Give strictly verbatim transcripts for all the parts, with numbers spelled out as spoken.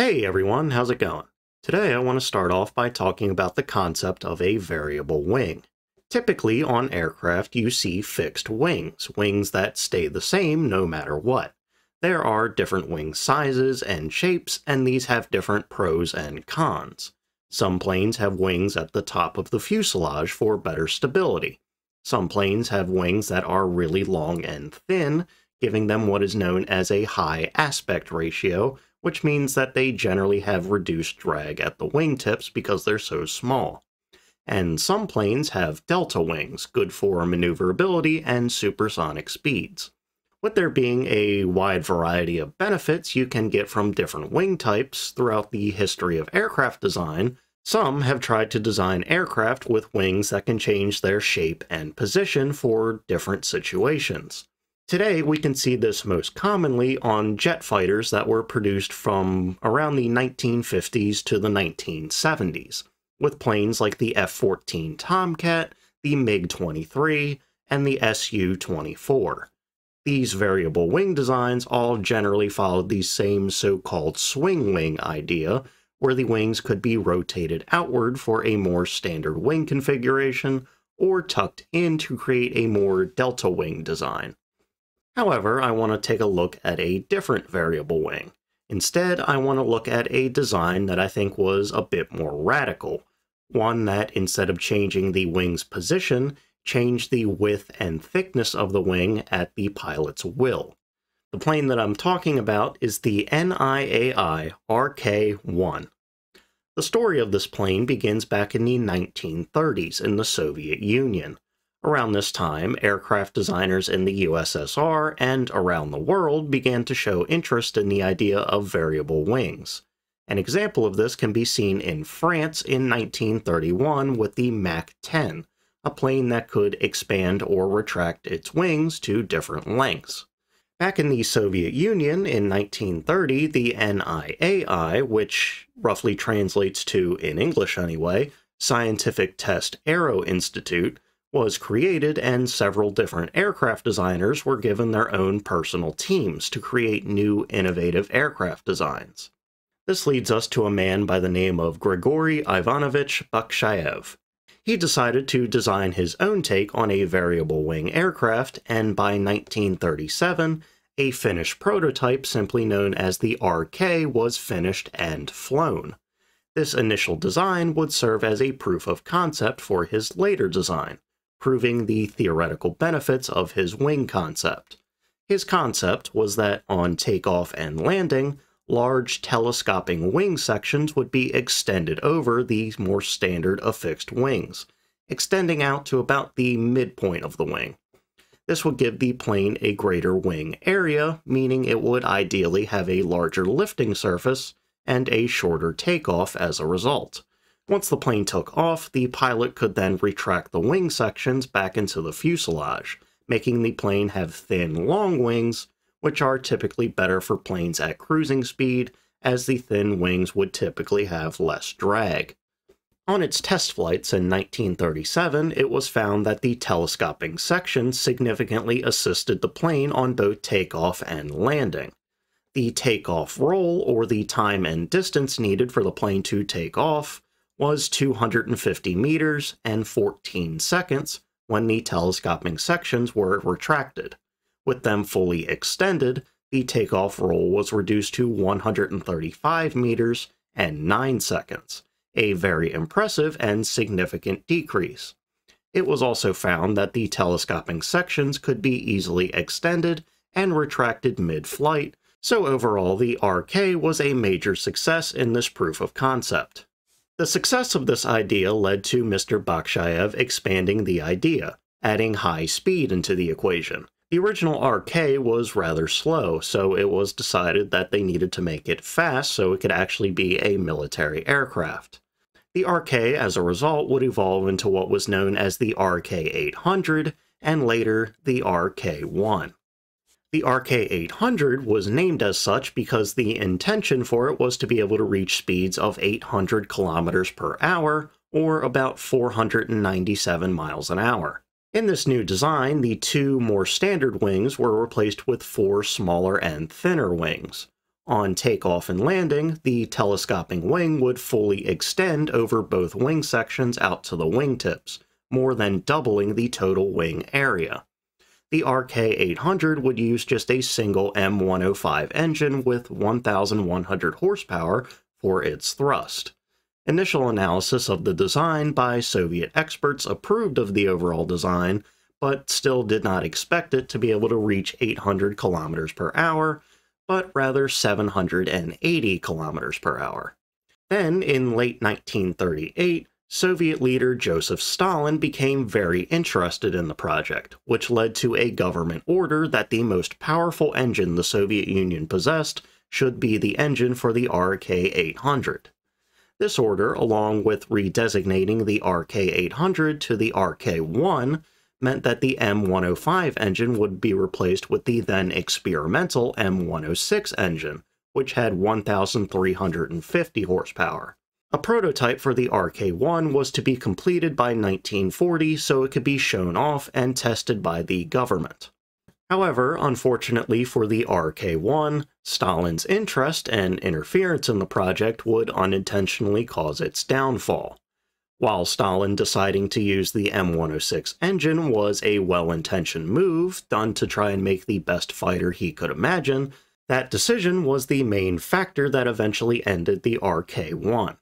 Hey everyone, how's it going? Today I want to start off by talking about the concept of a variable wing. Typically on aircraft you see fixed wings, wings that stay the same no matter what. There are different wing sizes and shapes, and these have different pros and cons. Some planes have wings at the top of the fuselage for better stability. Some planes have wings that are really long and thin, giving them what is known as a high aspect ratio, which means that they generally have reduced drag at the wingtips because they're so small. And some planes have delta wings, good for maneuverability and supersonic speeds. With there being a wide variety of benefits you can get from different wing types throughout the history of aircraft design, some have tried to design aircraft with wings that can change their shape and position for different situations. Today we can see this most commonly on jet fighters that were produced from around the nineteen fifties to the nineteen seventies, with planes like the F fourteen Tomcat, the MiG twenty-three, and the S U twenty-four. These variable wing designs all generally followed the same so-called swing wing idea, where the wings could be rotated outward for a more standard wing configuration, or tucked in to create a more delta wing design. However, I want to take a look at a different variable wing. Instead, I want to look at a design that I think was a bit more radical, one that instead of changing the wing's position, changed the width and thickness of the wing at the pilot's will. The plane that I'm talking about is the N I A I R K one. The story of this plane begins back in the nineteen thirties in the Soviet Union. Around this time, aircraft designers in the U S S R and around the world began to show interest in the idea of variable wings. An example of this can be seen in France in nineteen thirty-one with the Mak ten, a plane that could expand or retract its wings to different lengths. Back in the Soviet Union in nineteen thirty, the N I A I, which roughly translates to, in English anyway, Scientific Test Aero Institute, was created, and several different aircraft designers were given their own personal teams to create new innovative aircraft designs. This leads us to a man by the name of Grigory Ivanovich Bakshayev. He decided to design his own take on a variable wing aircraft, and by nineteen thirty-seven, a finished prototype simply known as the R K was finished and flown. This initial design would serve as a proof of concept for his later design, proving the theoretical benefits of his wing concept. His concept was that on takeoff and landing, large telescoping wing sections would be extended over the more standard affixed wings, extending out to about the midpoint of the wing. This would give the plane a greater wing area, meaning it would ideally have a larger lifting surface and a shorter takeoff as a result. Once the plane took off, the pilot could then retract the wing sections back into the fuselage, making the plane have thin, long wings, which are typically better for planes at cruising speed, as the thin wings would typically have less drag. On its test flights in nineteen thirty-seven, it was found that the telescoping section significantly assisted the plane on both takeoff and landing. The takeoff roll, or the time and distance needed for the plane to take off, was two hundred fifty meters and fourteen seconds when the telescoping sections were retracted. With them fully extended, the takeoff roll was reduced to one hundred thirty-five meters and nine seconds, a very impressive and significant decrease. It was also found that the telescoping sections could be easily extended and retracted mid-flight, so overall the R K was a major success in this proof of concept. The success of this idea led to Mister Bakshayev expanding the idea, adding high speed into the equation. The original R K was rather slow, so it was decided that they needed to make it fast so it could actually be a military aircraft. The R K, as a result, would evolve into what was known as the R K eight hundred, and later the R K one. The R K eight hundred was named as such because the intention for it was to be able to reach speeds of eight hundred kilometers per hour, or about four hundred ninety-seven miles an hour. In this new design, the two more standard wings were replaced with four smaller and thinner wings. On takeoff and landing, the telescoping wing would fully extend over both wing sections out to the wingtips, more than doubling the total wing area. The R K eight hundred would use just a single M one oh five engine with one thousand one hundred horsepower for its thrust. Initial analysis of the design by Soviet experts approved of the overall design, but still did not expect it to be able to reach eight hundred kilometers per hour, but rather seven hundred eighty kilometers per hour. Then, in late nineteen thirty-eight, Soviet leader Joseph Stalin became very interested in the project, which led to a government order that the most powerful engine the Soviet Union possessed should be the engine for the R K eight hundred. This order, along with redesignating the R K eight hundred to the R K one, meant that the M one oh five engine would be replaced with the then experimental M one oh six engine, which had one thousand three hundred fifty horsepower. A prototype for the R K one was to be completed by nineteen forty so it could be shown off and tested by the government. However, unfortunately for the R K one, Stalin's interest and interference in the project would unintentionally cause its downfall. While Stalin deciding to use the M one oh six engine was a well-intentioned move done to try and make the best fighter he could imagine, that decision was the main factor that eventually ended the R K one.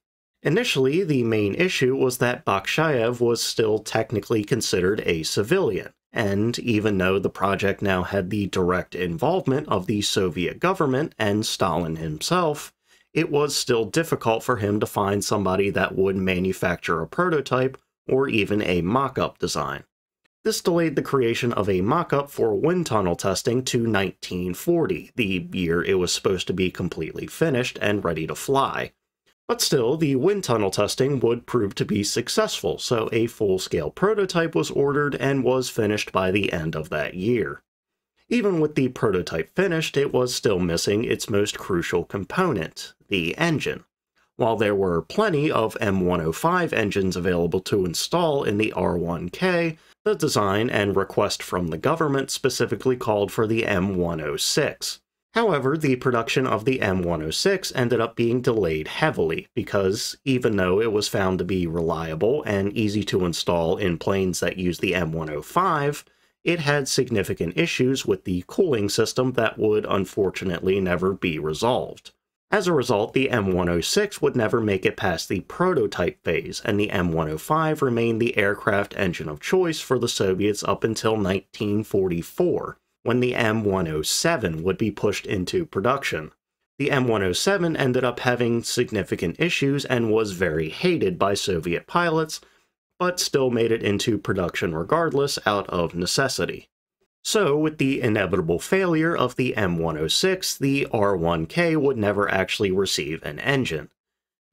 Initially, the main issue was that Bakshayev was still technically considered a civilian, and even though the project now had the direct involvement of the Soviet government and Stalin himself, it was still difficult for him to find somebody that would manufacture a prototype or even a mock-up design. This delayed the creation of a mock-up for wind tunnel testing to nineteen forty, the year it was supposed to be completely finished and ready to fly. But still, the wind tunnel testing would prove to be successful, so a full-scale prototype was ordered and was finished by the end of that year. Even with the prototype finished, it was still missing its most crucial component, the engine. While there were plenty of M one oh five engines available to install in the R one K, the design and request from the government specifically called for the M one oh six. However, the production of the M one oh six ended up being delayed heavily because, even though it was found to be reliable and easy to install in planes that use the M one oh five, it had significant issues with the cooling system that would unfortunately never be resolved. As a result, the M one oh six would never make it past the prototype phase, and the M one oh five remained the aircraft engine of choice for the Soviets up until nineteen forty-four, when the M one oh seven would be pushed into production. The M one oh seven ended up having significant issues and was very hated by Soviet pilots, but still made it into production regardless out of necessity. So, with the inevitable failure of the M one oh six, the R one K would never actually receive an engine.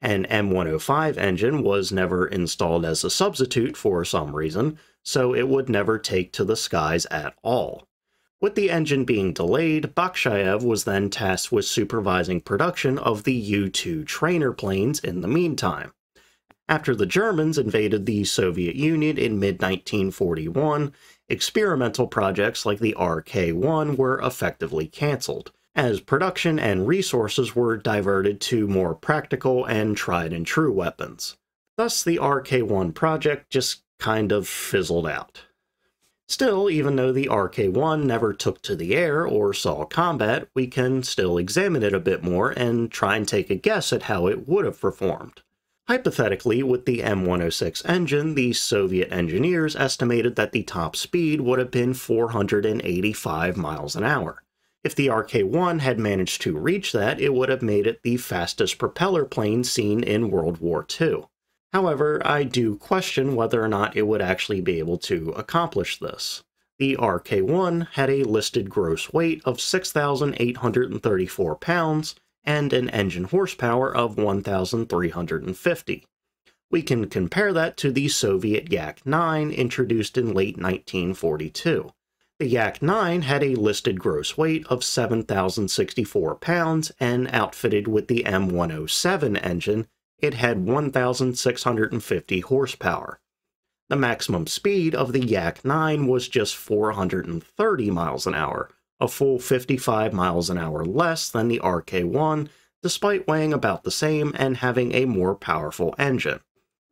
An M one oh five engine was never installed as a substitute for some reason, so it would never take to the skies at all. With the engine being delayed, Bakshayev was then tasked with supervising production of the U two trainer planes in the meantime. After the Germans invaded the Soviet Union in mid nineteen forty-one, experimental projects like the R K one were effectively cancelled, as production and resources were diverted to more practical and tried-and-true weapons. Thus, the R K one project just kind of fizzled out. Still, even though the R K one never took to the air or saw combat, we can still examine it a bit more and try and take a guess at how it would have performed. Hypothetically, with the M one oh six engine, the Soviet engineers estimated that the top speed would have been four hundred eighty-five miles an hour. If the R K one had managed to reach that, it would have made it the fastest propeller plane seen in World War Two. However, I do question whether or not it would actually be able to accomplish this. The R K one had a listed gross weight of six thousand eight hundred thirty-four pounds, and an engine horsepower of one thousand three hundred fifty. We can compare that to the Soviet Yak nine introduced in late nineteen forty-two. The Yak nine had a listed gross weight of seven thousand sixty-four pounds, and outfitted with the M one oh seven engine, it had one thousand six hundred fifty horsepower. The maximum speed of the Yak nine was just four hundred thirty miles an hour, a full fifty-five miles an hour less than the R K one, despite weighing about the same and having a more powerful engine.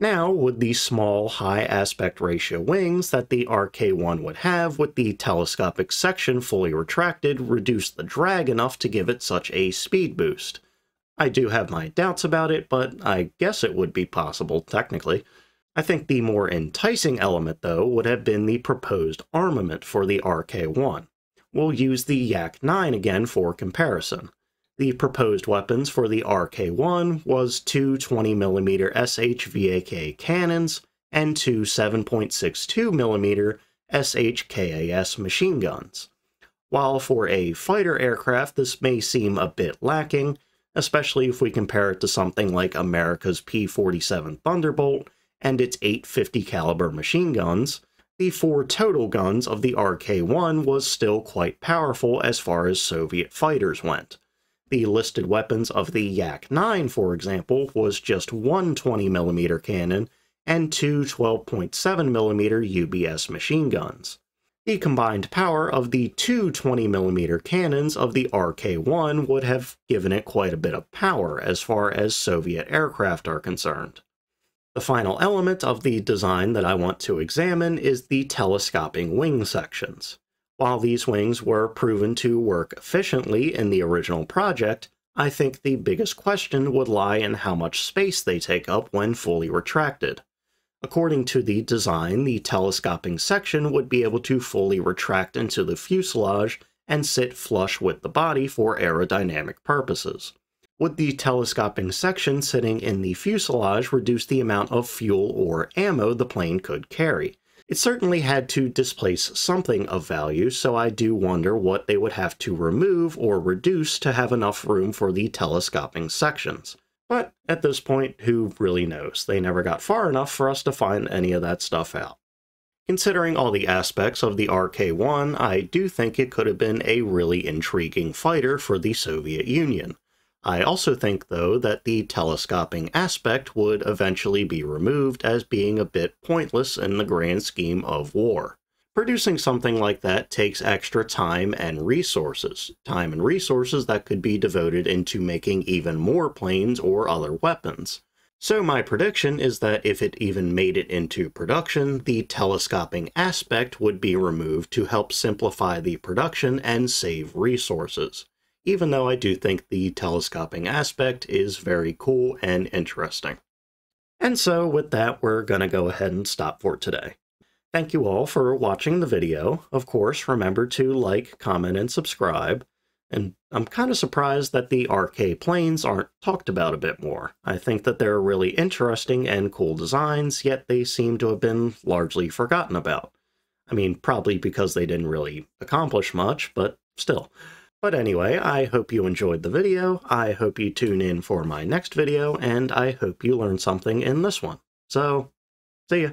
Now, with the small, high aspect ratio wings that the R K one would have with the telescopic section fully retracted reduced the drag enough to give it such a speed boost. I do have my doubts about it, but I guess it would be possible, technically. I think the more enticing element, though, would have been the proposed armament for the R K one. We'll use the Yak nine again for comparison. The proposed weapons for the R K one was two twenty millimeter S H V A K cannons and two seven point six two millimeter S H K A S machine guns. While for a fighter aircraft this may seem a bit lacking, especially if we compare it to something like America's P forty-seven Thunderbolt and its eight fifty caliber machine guns, the four total guns of the R K one was still quite powerful as far as Soviet fighters went. The listed weapons of the Yak nine, for example, was just one twenty millimeter cannon and two twelve point seven millimeter U B S machine guns. The combined power of the two twenty millimeter cannons of the R K one would have given it quite a bit of power as far as Soviet aircraft are concerned. The final element of the design that I want to examine is the telescoping wing sections. While these wings were proven to work efficiently in the original project, I think the biggest question would lie in how much space they take up when fully retracted. According to the design, the telescoping section would be able to fully retract into the fuselage and sit flush with the body for aerodynamic purposes. Would the telescoping section sitting in the fuselage reduce the amount of fuel or ammo the plane could carry? It certainly had to displace something of value, so I do wonder what they would have to remove or reduce to have enough room for the telescoping sections. But at this point, who really knows? They never got far enough for us to find any of that stuff out. Considering all the aspects of the R K one, I do think it could have been a really intriguing fighter for the Soviet Union. I also think, though, that the telescoping aspect would eventually be removed as being a bit pointless in the grand scheme of war. Producing something like that takes extra time and resources, time and resources that could be devoted into making even more planes or other weapons. So my prediction is that if it even made it into production, the telescoping aspect would be removed to help simplify the production and save resources, even though I do think the telescoping aspect is very cool and interesting. And so with that, we're going to go ahead and stop for today. Thank you all for watching the video. Of course, remember to like, comment, and subscribe. And I'm kind of surprised that the R K planes aren't talked about a bit more. I think that they're really interesting and cool designs, yet they seem to have been largely forgotten about. I mean, probably because they didn't really accomplish much, but still. But anyway, I hope you enjoyed the video, I hope you tune in for my next video, and I hope you learned something in this one. So, see ya!